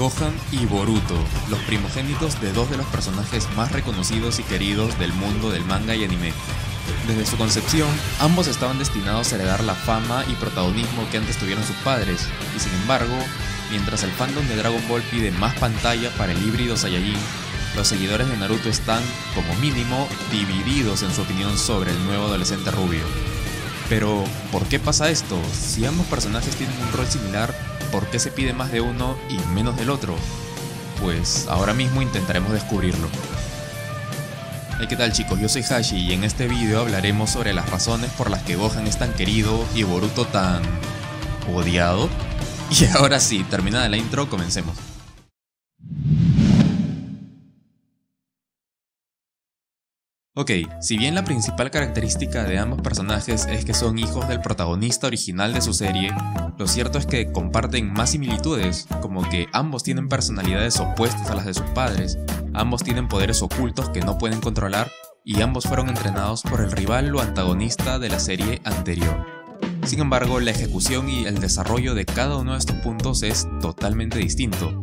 Gohan y Boruto, los primogénitos de dos de los personajes más reconocidos y queridos del mundo del manga y anime. Desde su concepción, ambos estaban destinados a heredar la fama y protagonismo que antes tuvieron sus padres, y sin embargo, mientras el fandom de Dragon Ball pide más pantalla para el híbrido Saiyajin, los seguidores de Naruto están, como mínimo, divididos en su opinión sobre el nuevo adolescente rubio. Pero, ¿por qué pasa esto? Si ambos personajes tienen un rol similar, ¿por qué se pide más de uno y menos del otro? Pues ahora mismo intentaremos descubrirlo. Hey, ¿qué tal, chicos? Yo soy Hashi y en este video hablaremos sobre las razones por las que Gohan es tan querido y Boruto tan... odiado. Y ahora sí, terminada la intro, comencemos. Ok, si bien la principal característica de ambos personajes es que son hijos del protagonista original de su serie, lo cierto es que comparten más similitudes, como que ambos tienen personalidades opuestas a las de sus padres, ambos tienen poderes ocultos que no pueden controlar, y ambos fueron entrenados por el rival o antagonista de la serie anterior. Sin embargo, la ejecución y el desarrollo de cada uno de estos puntos es totalmente distinto.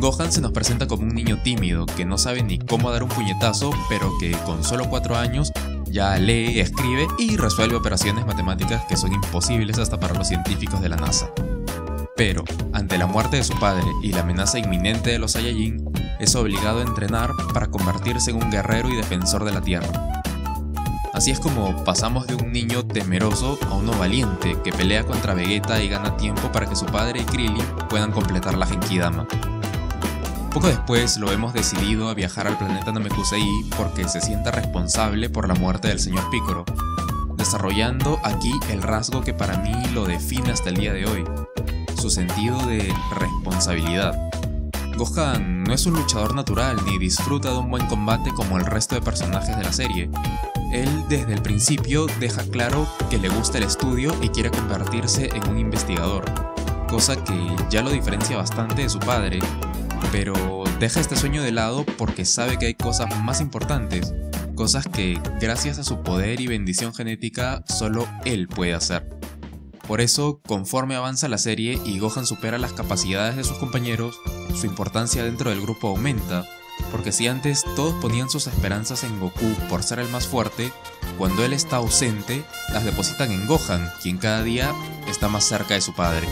Gohan se nos presenta como un niño tímido que no sabe ni cómo dar un puñetazo, pero que con solo 4 años ya lee, escribe y resuelve operaciones matemáticas que son imposibles hasta para los científicos de la NASA. Pero, ante la muerte de su padre y la amenaza inminente de los Saiyajin, es obligado a entrenar para convertirse en un guerrero y defensor de la Tierra. Así es como pasamos de un niño temeroso a uno valiente que pelea contra Vegeta y gana tiempo para que su padre y Krillin puedan completar la Genkidama. Poco después lo hemos decidido a viajar al planeta Namekusei porque se sienta responsable por la muerte del señor Piccolo, desarrollando aquí el rasgo que para mí lo define hasta el día de hoy, su sentido de responsabilidad. Gohan no es un luchador natural ni disfruta de un buen combate como el resto de personajes de la serie. Él desde el principio deja claro que le gusta el estudio y quiere convertirse en un investigador, cosa que ya lo diferencia bastante de su padre. Pero deja este sueño de lado porque sabe que hay cosas más importantes, cosas que gracias a su poder y bendición genética solo él puede hacer. Por eso, conforme avanza la serie y Gohan supera las capacidades de sus compañeros, su importancia dentro del grupo aumenta, porque si antes todos ponían sus esperanzas en Goku por ser el más fuerte, cuando él está ausente, las depositan en Gohan, quien cada día está más cerca de su padre.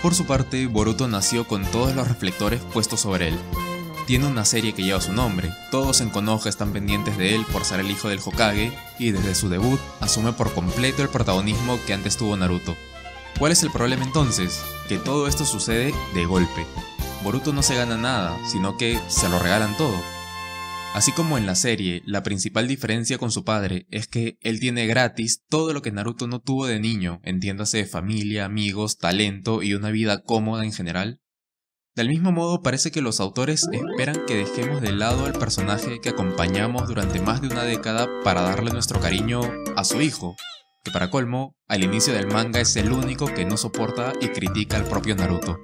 Por su parte, Boruto nació con todos los reflectores puestos sobre él. Tiene una serie que lleva su nombre, todos en Konoha están pendientes de él por ser el hijo del Hokage, y desde su debut asume por completo el protagonismo que antes tuvo Naruto. ¿Cuál es el problema entonces? Que todo esto sucede de golpe. Boruto no se gana nada, sino que se lo regalan todo. Así como en la serie, la principal diferencia con su padre es que él tiene gratis todo lo que Naruto no tuvo de niño, entiéndase familia, amigos, talento y una vida cómoda en general. Del mismo modo, parece que los autores esperan que dejemos de lado al personaje que acompañamos durante más de una década para darle nuestro cariño a su hijo, que para colmo, al inicio del manga es el único que no soporta y critica al propio Naruto.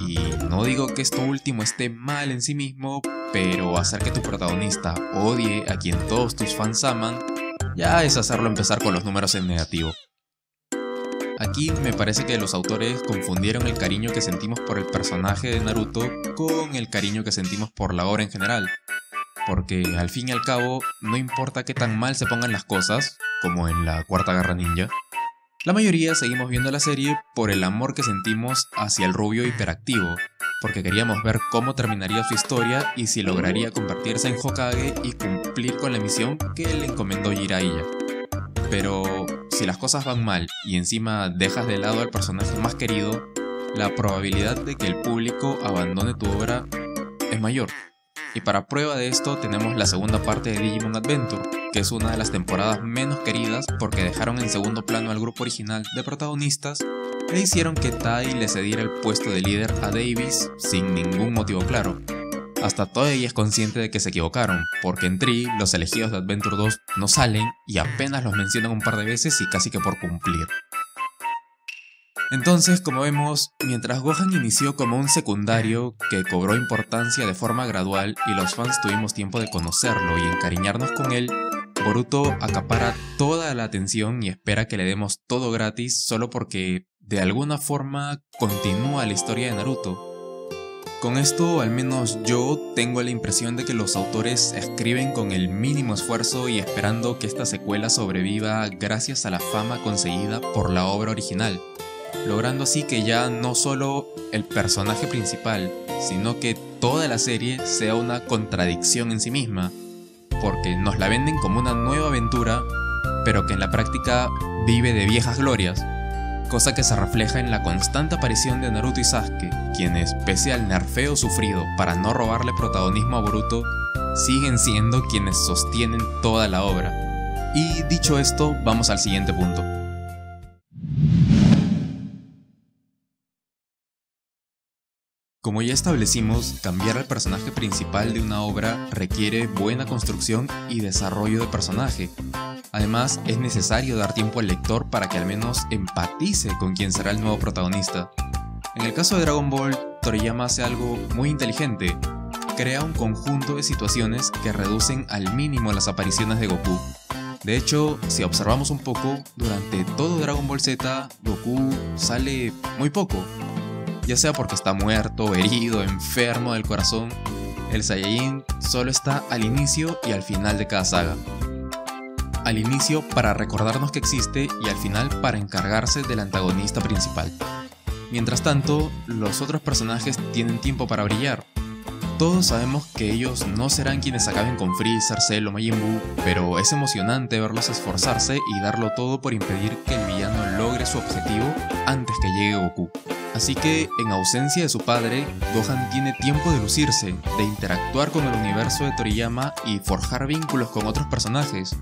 Y no digo que esto último esté mal en sí mismo, pero hacer que tu protagonista odie a quien todos tus fans aman, ya es hacerlo empezar con los números en negativo. Aquí me parece que los autores confundieron el cariño que sentimos por el personaje de Naruto con el cariño que sentimos por la obra en general. Porque al fin y al cabo, no importa qué tan mal se pongan las cosas, como en la Cuarta Guerra Ninja, la mayoría seguimos viendo la serie por el amor que sentimos hacia el rubio hiperactivo, porque queríamos ver cómo terminaría su historia y si lograría convertirse en Hokage y cumplir con la misión que le encomendó Jiraiya. Pero si las cosas van mal y encima dejas de lado al personaje más querido, la probabilidad de que el público abandone tu obra es mayor. Y para prueba de esto tenemos la segunda parte de Digimon Adventure, que es una de las temporadas menos queridas porque dejaron en segundo plano al grupo original de protagonistas e hicieron que Tai le cediera el puesto de líder a Davis sin ningún motivo claro. Hasta Toei es consciente de que se equivocaron, porque en Tri los elegidos de Adventure 2 no salen y apenas los mencionan un par de veces y casi que por cumplir. Entonces, como vemos, mientras Gohan inició como un secundario que cobró importancia de forma gradual y los fans tuvimos tiempo de conocerlo y encariñarnos con él, Boruto acapara toda la atención y espera que le demos todo gratis solo porque, de alguna forma, continúa la historia de Naruto. Con esto, al menos yo tengo la impresión de que los autores escriben con el mínimo esfuerzo y esperando que esta secuela sobreviva gracias a la fama conseguida por la obra original, logrando así que ya no solo el personaje principal, sino que toda la serie sea una contradicción en sí misma, porque nos la venden como una nueva aventura, pero que en la práctica vive de viejas glorias. Cosa que se refleja en la constante aparición de Naruto y Sasuke, quienes, pese al nerfeo sufrido para no robarle protagonismo a Boruto, siguen siendo quienes sostienen toda la obra. Y dicho esto, vamos al siguiente punto. Como ya establecimos, cambiar al personaje principal de una obra requiere buena construcción y desarrollo de personaje. Además, es necesario dar tiempo al lector para que al menos empatice con quien será el nuevo protagonista. En el caso de Dragon Ball, Toriyama hace algo muy inteligente. Crea un conjunto de situaciones que reducen al mínimo las apariciones de Goku. De hecho, si observamos un poco, durante todo Dragon Ball Z, Goku sale muy poco. Ya sea porque está muerto, herido, enfermo del corazón, el Saiyajin solo está al inicio y al final de cada saga. Al inicio para recordarnos que existe y al final para encargarse del antagonista principal. Mientras tanto, los otros personajes tienen tiempo para brillar. Todos sabemos que ellos no serán quienes acaben con Freezer, Cell o Majin Buu, pero es emocionante verlos esforzarse y darlo todo por impedir que el villano logre su objetivo antes que llegue Goku. Así que, en ausencia de su padre, Gohan tiene tiempo de lucirse, de interactuar con el universo de Toriyama y forjar vínculos con otros personajes.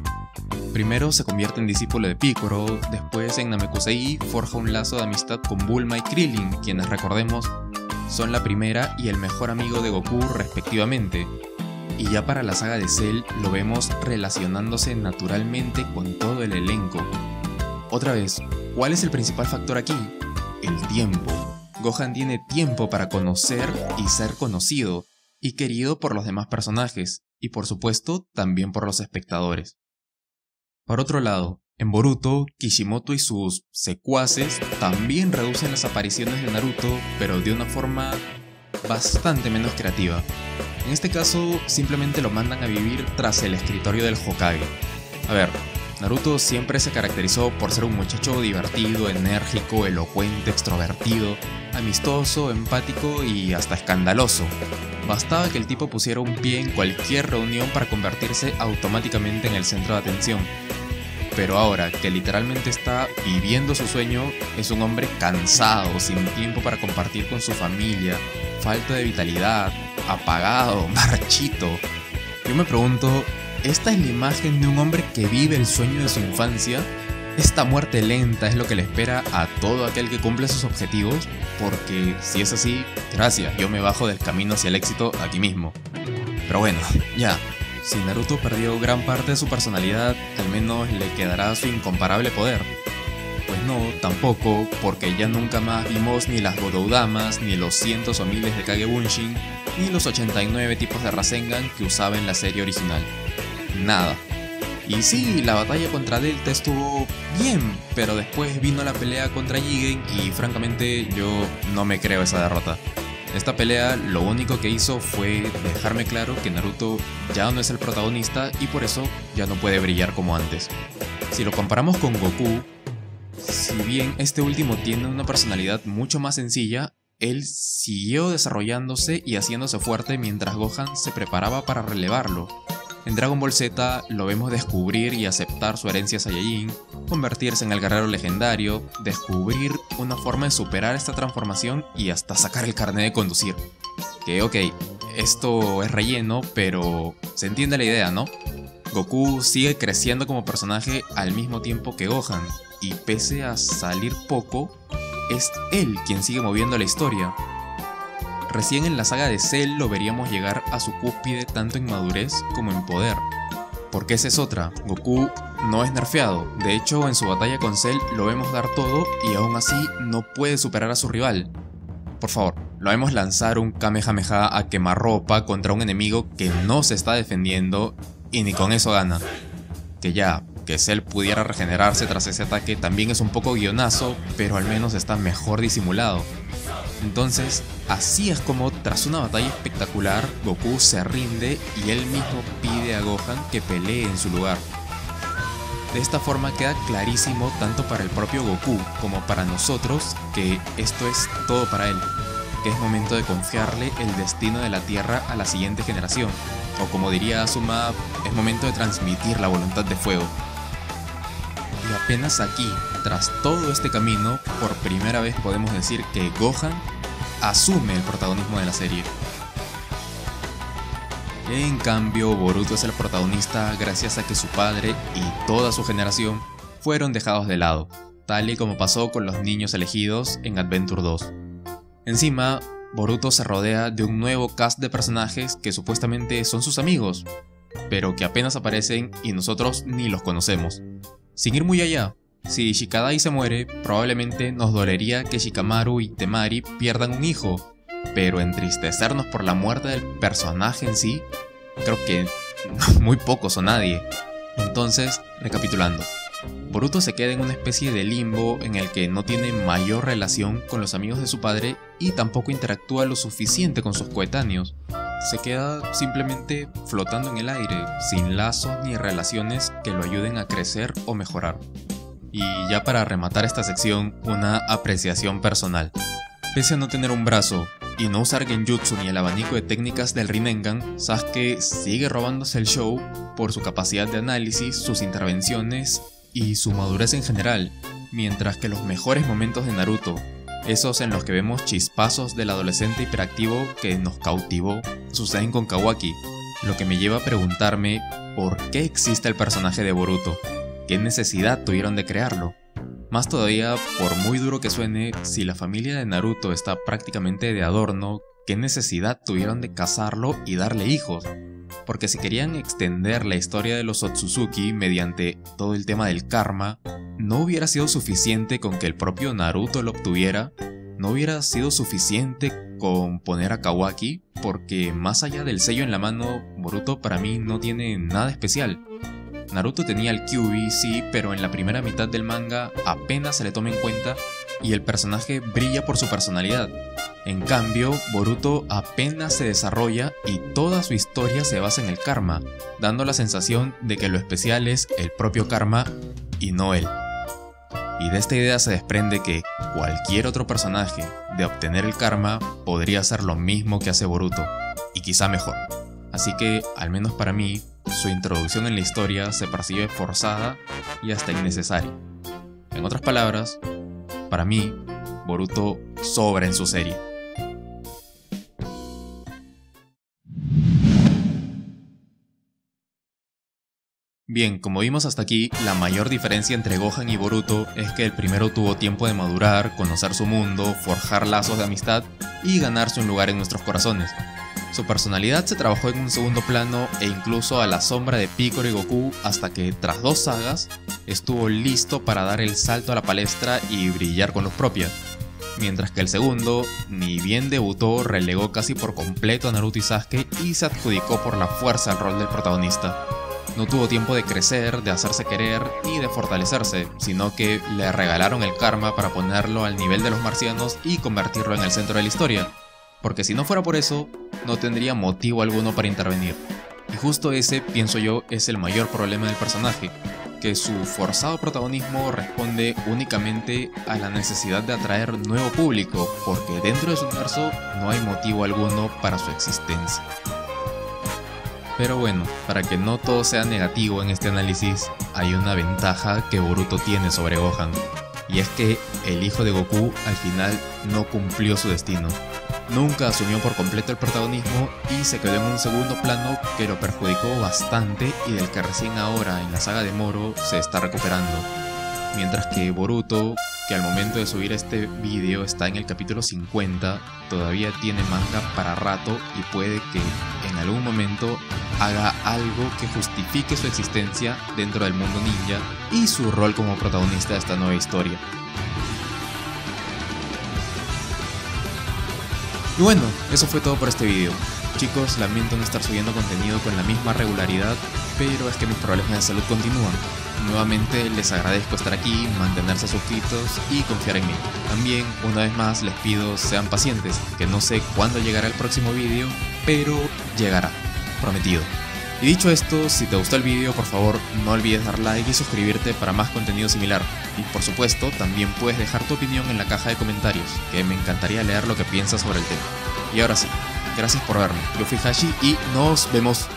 Primero se convierte en discípulo de Piccolo, después en Namekusei forja un lazo de amistad con Bulma y Krillin, quienes recordemos son la primera y el mejor amigo de Goku respectivamente. Y ya para la saga de Cell lo vemos relacionándose naturalmente con todo el elenco. Otra vez, ¿cuál es el principal factor aquí? El tiempo. Gohan tiene tiempo para conocer y ser conocido, y querido por los demás personajes, y por supuesto también por los espectadores. Por otro lado, en Boruto, Kishimoto y sus secuaces también reducen las apariciones de Naruto, pero de una forma bastante menos creativa. En este caso, simplemente lo mandan a vivir tras el escritorio del Hokage. A ver, Naruto siempre se caracterizó por ser un muchacho divertido, enérgico, elocuente, extrovertido, amistoso, empático y hasta escandaloso. Bastaba que el tipo pusiera un pie en cualquier reunión para convertirse automáticamente en el centro de atención. Pero ahora que literalmente está viviendo su sueño, es un hombre cansado, sin tiempo para compartir con su familia, falta de vitalidad, apagado, marchito. Yo me pregunto, ¿esta es la imagen de un hombre que vive el sueño de su infancia? ¿Esta muerte lenta es lo que le espera a todo aquel que cumple sus objetivos? Porque si es así, gracias, yo me bajo del camino hacia el éxito aquí mismo. Pero bueno, ya, si Naruto perdió gran parte de su personalidad, al menos le quedará su incomparable poder. Pues no, tampoco, porque ya nunca más vimos ni las Godoudamas, ni los cientos o miles de Kagebunshin, ni los 89 tipos de Rasengan que usaba en la serie original. Nada. Y sí, la batalla contra Delta estuvo bien, pero después vino la pelea contra Jigen y francamente yo no me creo esa derrota. Esta pelea lo único que hizo fue dejarme claro que Naruto ya no es el protagonista y por eso ya no puede brillar como antes. Si lo comparamos con Goku, si bien este último tiene una personalidad mucho más sencilla, él siguió desarrollándose y haciéndose fuerte mientras Gohan se preparaba para relevarlo. En Dragon Ball Z lo vemos descubrir y aceptar su herencia Saiyajin, convertirse en el guerrero legendario, descubrir una forma de superar esta transformación y hasta sacar el carnet de conducir. Que ok, esto es relleno, pero se entiende la idea, ¿no? Goku sigue creciendo como personaje al mismo tiempo que Gohan, y pese a salir poco, es él quien sigue moviendo la historia. Recién en la saga de Cell lo veríamos llegar a su cúspide tanto en madurez como en poder. Porque esa es otra, Goku no es nerfeado, de hecho en su batalla con Cell lo vemos dar todo y aún así no puede superar a su rival. Por favor, lo vemos lanzar un Kamehameha a quemarropa contra un enemigo que no se está defendiendo y ni con eso gana. que ya, que Cell pudiera regenerarse tras ese ataque también es un poco guionazo, pero al menos está mejor disimulado. Entonces, así es como tras una batalla espectacular, Goku se rinde y él mismo pide a Gohan que pelee en su lugar. De esta forma queda clarísimo tanto para el propio Goku como para nosotros que esto es todo para él, que es momento de confiarle el destino de la Tierra a la siguiente generación, o como diría Asuma, es momento de transmitir la voluntad de fuego. Y apenas aquí, tras todo este camino, por primera vez podemos decir que Gohan asume el protagonismo de la serie. En cambio, Boruto es el protagonista gracias a que su padre y toda su generación fueron dejados de lado, tal y como pasó con los niños elegidos en Adventure 2. Encima, Boruto se rodea de un nuevo cast de personajes que supuestamente son sus amigos, pero que apenas aparecen y nosotros ni los conocemos. Sin ir muy allá, si Shikadai se muere, probablemente nos dolería que Shikamaru y Temari pierdan un hijo, pero entristecernos por la muerte del personaje en sí, creo que muy pocos o nadie. Entonces, recapitulando, Boruto se queda en una especie de limbo en el que no tiene mayor relación con los amigos de su padre y tampoco interactúa lo suficiente con sus coetáneos. Se queda simplemente flotando en el aire, sin lazos ni relaciones que lo ayuden a crecer o mejorar. Y ya para rematar esta sección, una apreciación personal. Pese a no tener un brazo y no usar genjutsu ni el abanico de técnicas del Rinnegan, Sasuke sigue robándose el show por su capacidad de análisis, sus intervenciones y su madurez en general, mientras que los mejores momentos de Naruto, esos en los que vemos chispazos del adolescente hiperactivo que nos cautivó, suceden con Kawaki, lo que me lleva a preguntarme ¿por qué existe el personaje de Boruto? ¿Qué necesidad tuvieron de crearlo? Más todavía, por muy duro que suene, si la familia de Naruto está prácticamente de adorno, ¿qué necesidad tuvieron de casarlo y darle hijos? Porque si querían extender la historia de los Otsutsuki mediante todo el tema del karma, ¿no hubiera sido suficiente con que el propio Naruto lo obtuviera? ¿No hubiera sido suficiente con poner a Kawaki? Porque más allá del sello en la mano, Boruto para mí no tiene nada especial. Naruto tenía el Kyuubi, sí, pero en la primera mitad del manga apenas se le toma en cuenta y el personaje brilla por su personalidad. En cambio, Boruto apenas se desarrolla y toda su historia se basa en el karma, dando la sensación de que lo especial es el propio karma y no él. Y de esta idea se desprende que cualquier otro personaje de obtener el karma podría hacer lo mismo que hace Boruto, y quizá mejor. Así que, al menos para mí, su introducción en la historia se percibe forzada y hasta innecesaria. En otras palabras, para mí, Boruto sobra en su serie. Bien, como vimos hasta aquí, la mayor diferencia entre Gohan y Boruto es que el primero tuvo tiempo de madurar, conocer su mundo, forjar lazos de amistad y ganarse un lugar en nuestros corazones. Su personalidad se trabajó en un segundo plano e incluso a la sombra de Piccolo y Goku hasta que, tras dos sagas, estuvo listo para dar el salto a la palestra y brillar con luz propia. Mientras que el segundo, ni bien debutó, relegó casi por completo a Naruto y Sasuke y se adjudicó por la fuerza el rol del protagonista. No tuvo tiempo de crecer, de hacerse querer ni de fortalecerse, sino que le regalaron el karma para ponerlo al nivel de los marcianos y convertirlo en el centro de la historia. Porque si no fuera por eso, no tendría motivo alguno para intervenir. Y justo ese, pienso yo, es el mayor problema del personaje, que su forzado protagonismo responde únicamente a la necesidad de atraer nuevo público, porque dentro de su universo no hay motivo alguno para su existencia. Pero bueno, para que no todo sea negativo en este análisis, hay una ventaja que Boruto tiene sobre Gohan, y es que el hijo de Goku al final no cumplió su destino. Nunca asumió por completo el protagonismo y se quedó en un segundo plano que lo perjudicó bastante y del que recién ahora en la saga de Moro se está recuperando. Mientras que Boruto, que al momento de subir este vídeo está en el capítulo 50, todavía tiene manga para rato y puede que en algún momento haga algo que justifique su existencia dentro del mundo ninja y su rol como protagonista de esta nueva historia. Y bueno, eso fue todo por este video. Chicos, lamento no estar subiendo contenido con la misma regularidad, pero es que mis problemas de salud continúan. Nuevamente les agradezco estar aquí, mantenerse suscritos y confiar en mí. También, una vez más, les pido sean pacientes, que no sé cuándo llegará el próximo vídeo, pero llegará, prometido. Y dicho esto, si te gustó el vídeo, por favor no olvides dar like y suscribirte para más contenido similar. Y por supuesto, también puedes dejar tu opinión en la caja de comentarios, que me encantaría leer lo que piensas sobre el tema. Y ahora sí, gracias por verme, yo fui Hashi y nos vemos.